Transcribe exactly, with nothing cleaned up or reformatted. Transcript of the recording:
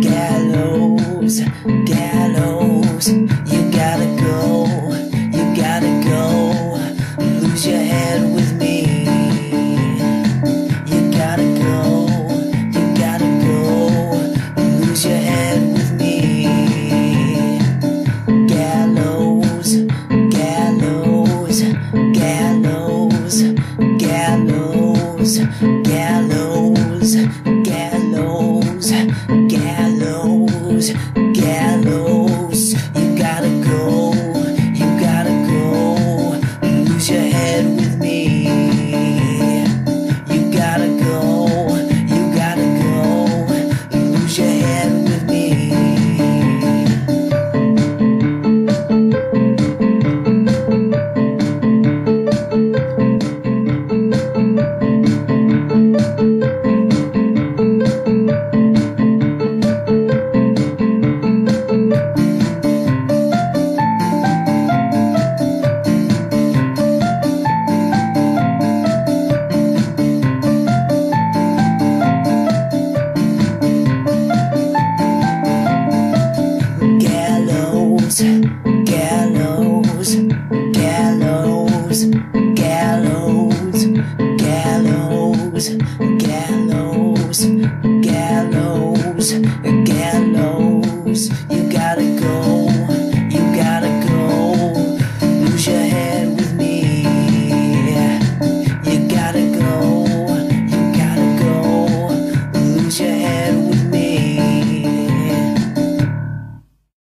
gallows, gallows, gallows. You gotta go, you gotta go, lose your head with me. You gotta go, you gotta go, lose your head with me. Gallows, gallows, gallows, gallows, gallows, gallows, gallows, gallows. You gotta go, you gotta go, lose your head with me. You gotta go, you gotta go, lose your head with me. Gallows, gallows, gallows, gallows, gallows, gallows, gallows.